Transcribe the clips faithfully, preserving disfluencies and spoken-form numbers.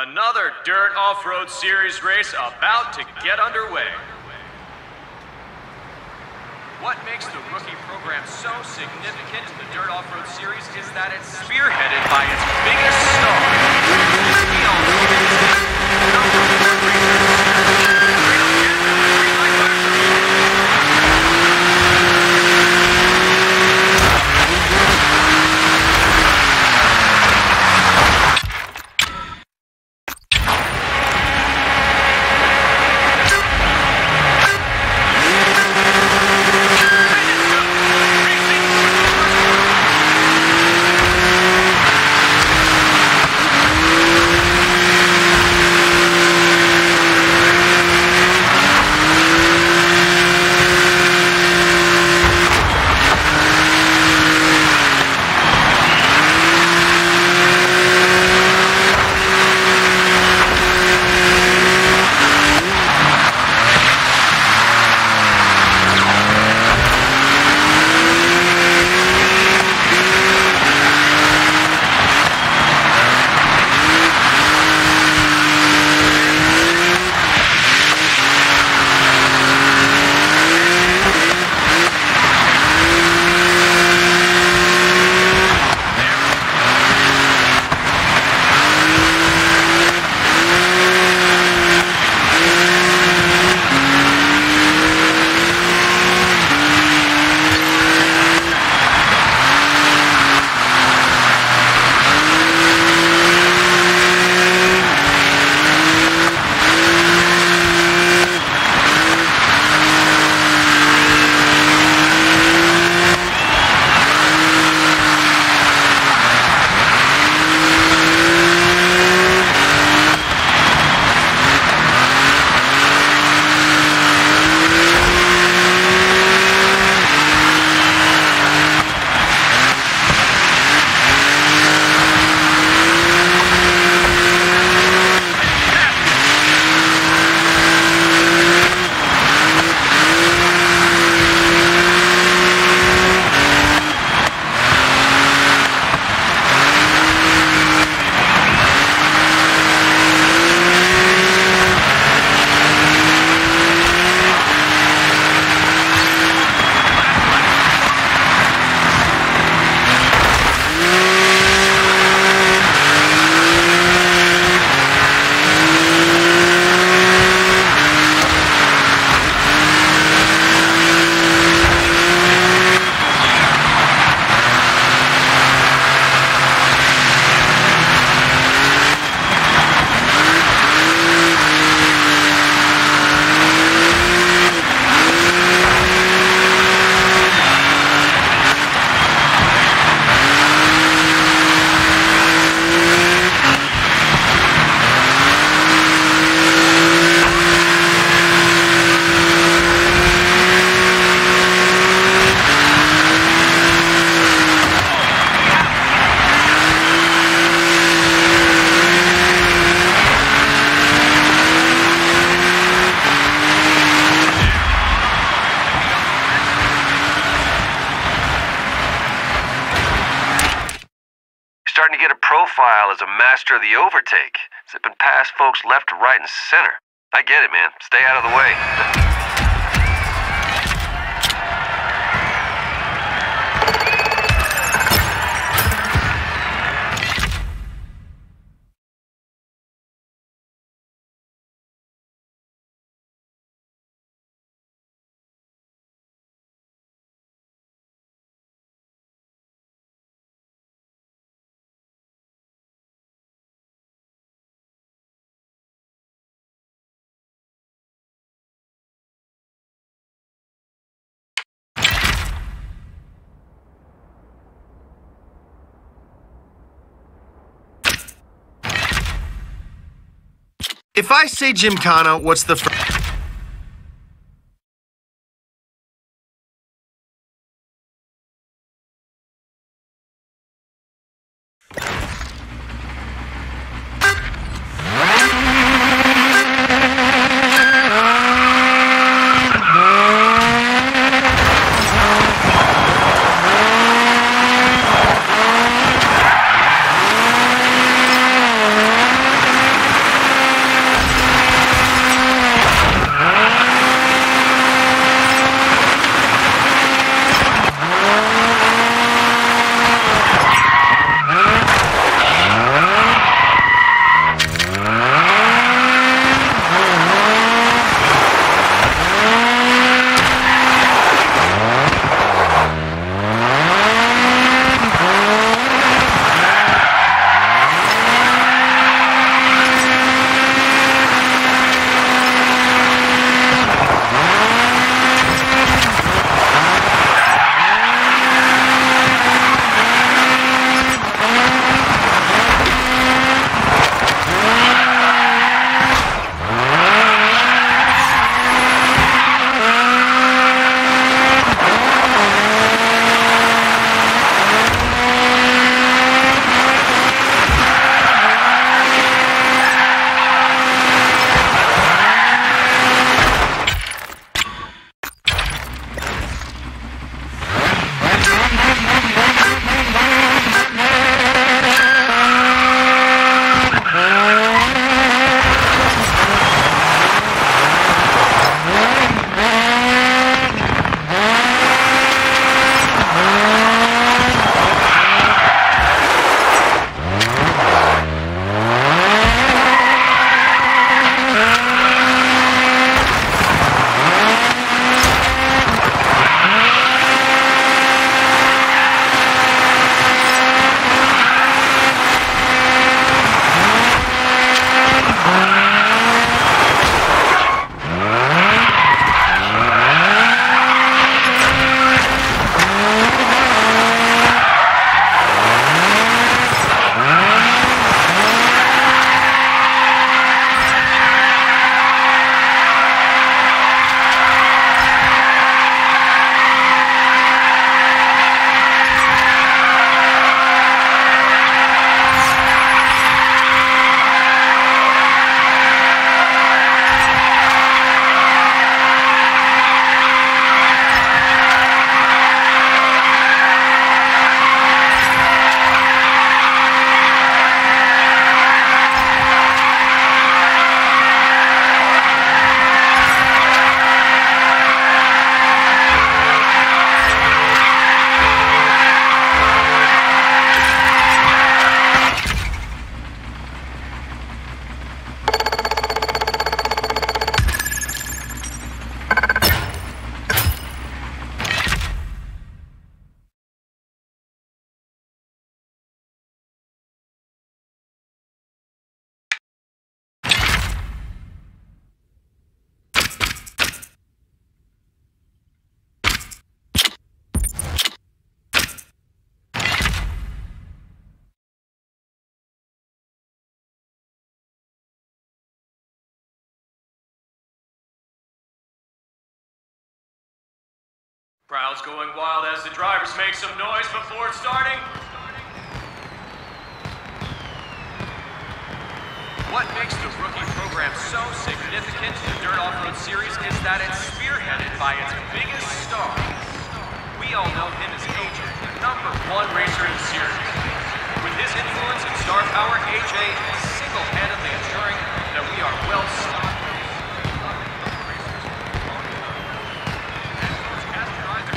Another Dirt Off-Road Series race about to get underway. What makes the rookie program so significant in the Dirt Off-Road Series is that it's spearheaded by its biggest star, as a master of the overtake, zipping past folks left, right, and center. I get it, man. Stay out of the way. If I say Gymkhana, what's the first? Crowd's going wild as the drivers make some noise before starting. What makes the rookie program so significant to the Dirt Off-Road Series is that it's spearheaded by its biggest star. We all know him as A J, the number one racer in the series. With his influence and star power, A J is single-handedly ensuring that we are well stocked.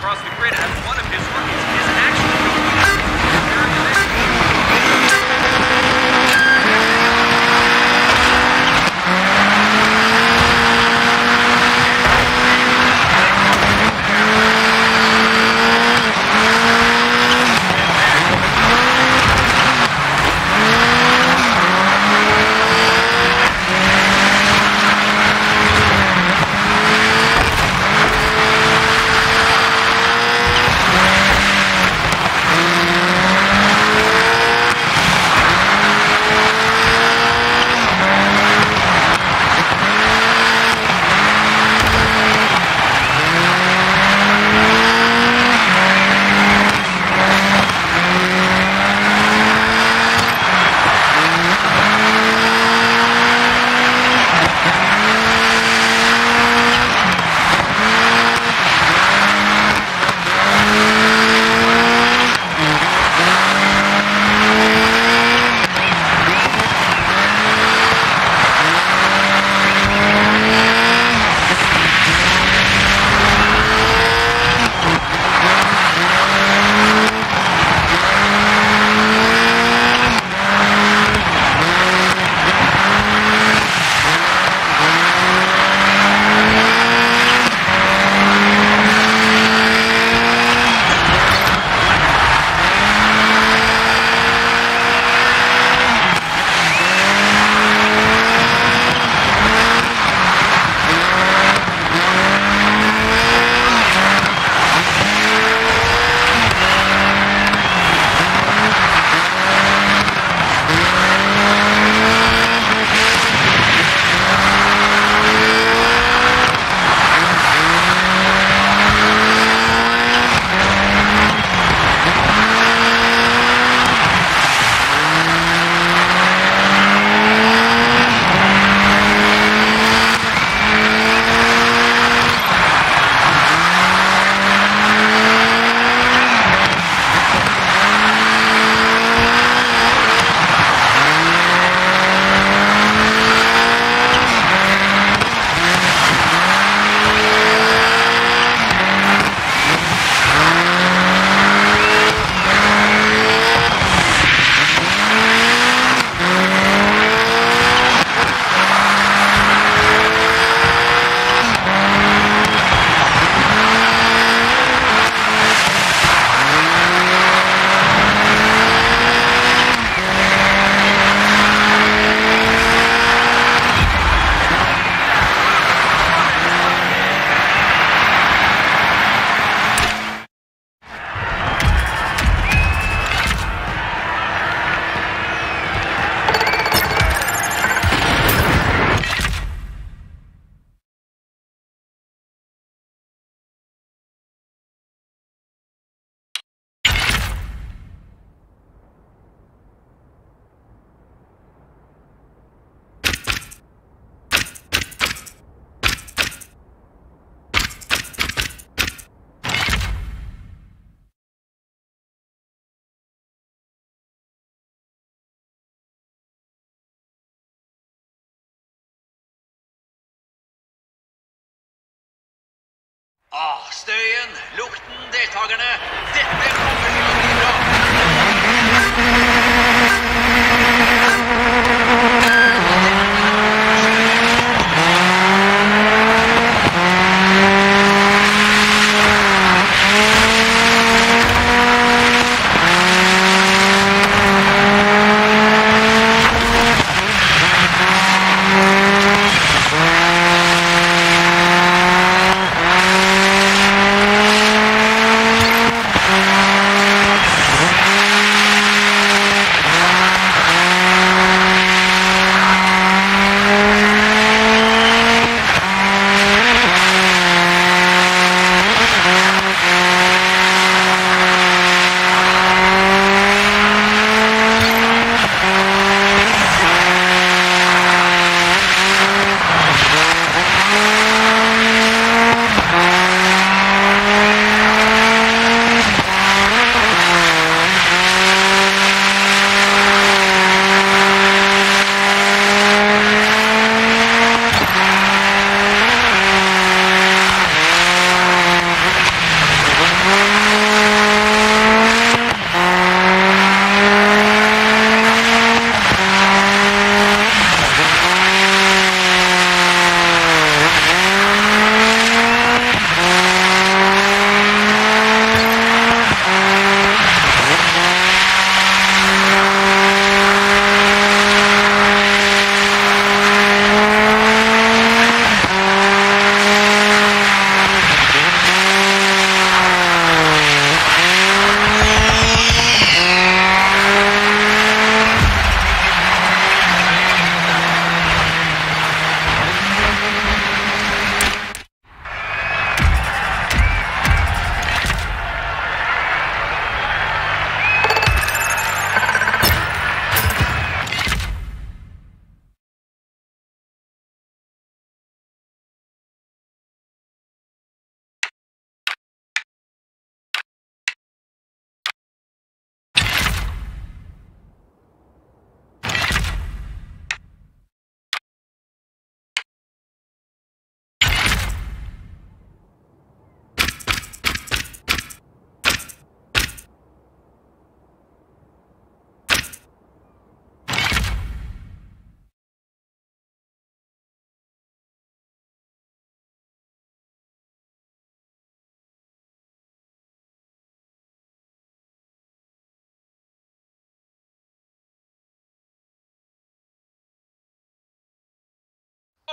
Across the grid as one of his rookies is actually Ah, støyen, lukten, deltakerne. Dette kommer til å bli bra.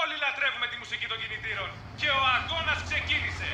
Όλοι λατρεύουμε τη μουσική των κινητήρων και ο αγώνας ξεκίνησε!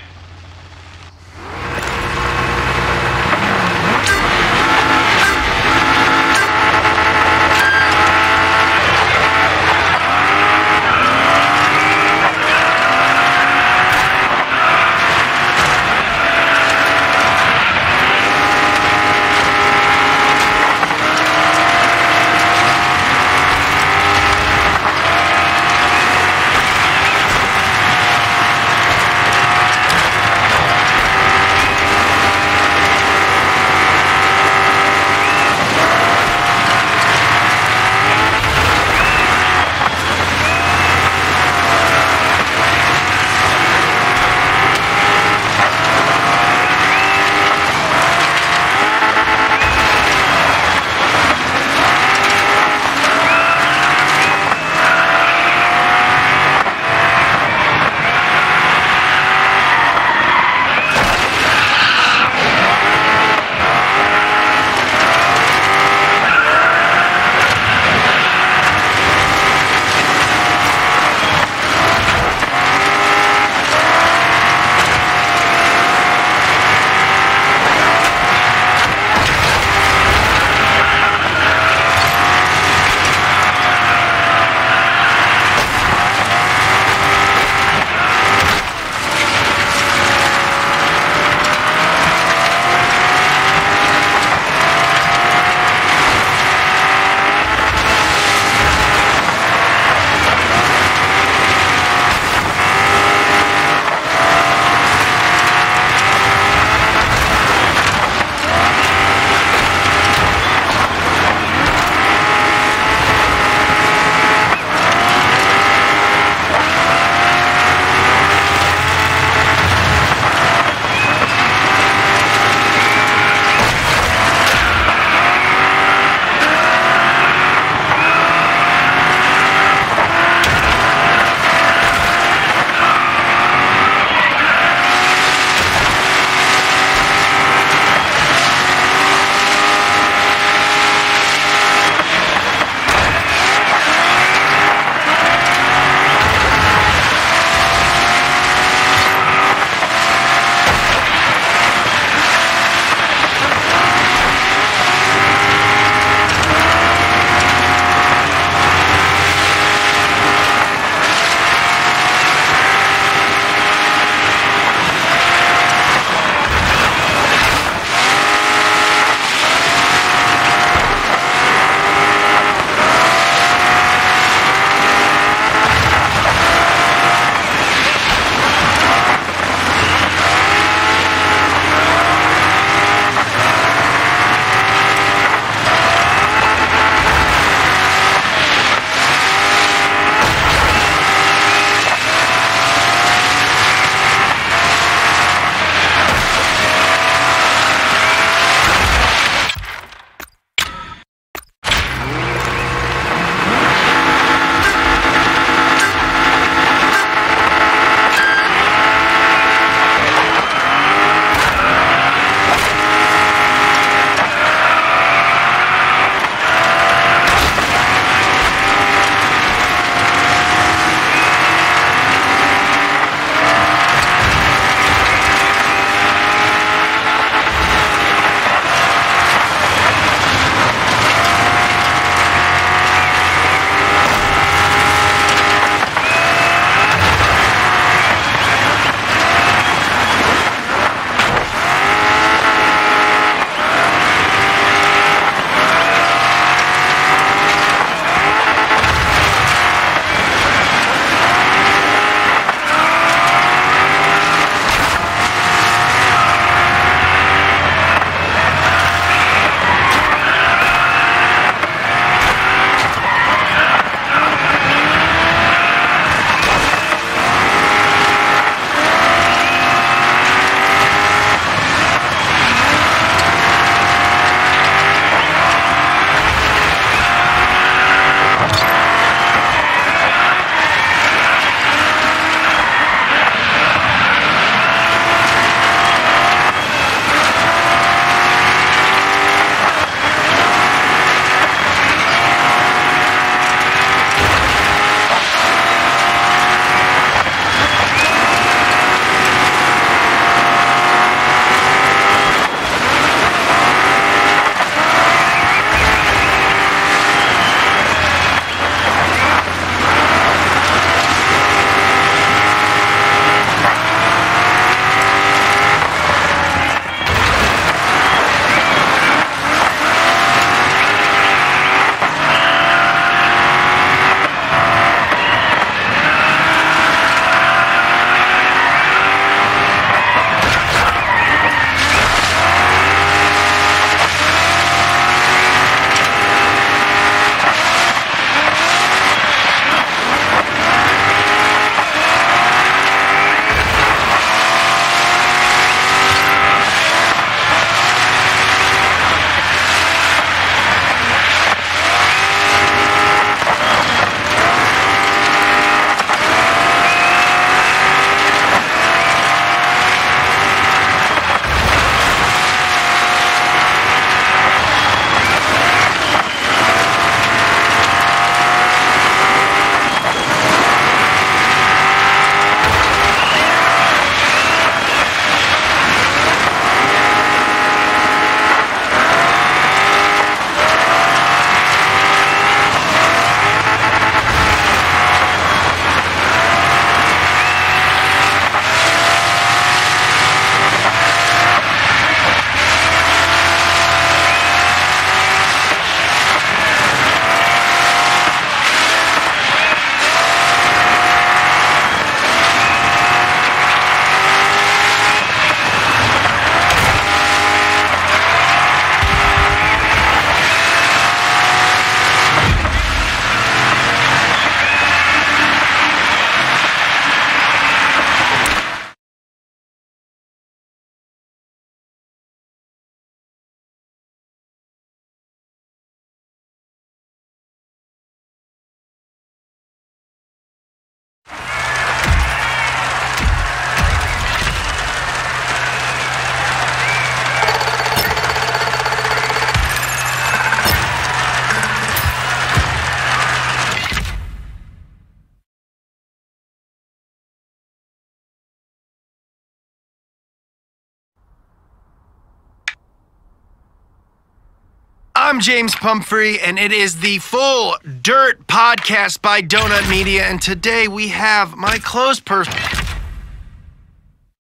I'm James Pumphrey, and it is the full Dirt Podcast by Donut Media, and today we have my close person.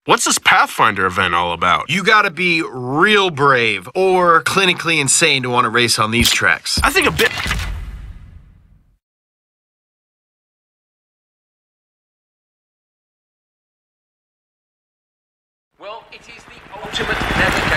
What's this Pathfinder event all about? You gotta be real brave or clinically insane to want to race on these tracks. I think a bit... Well, it is the ultimate...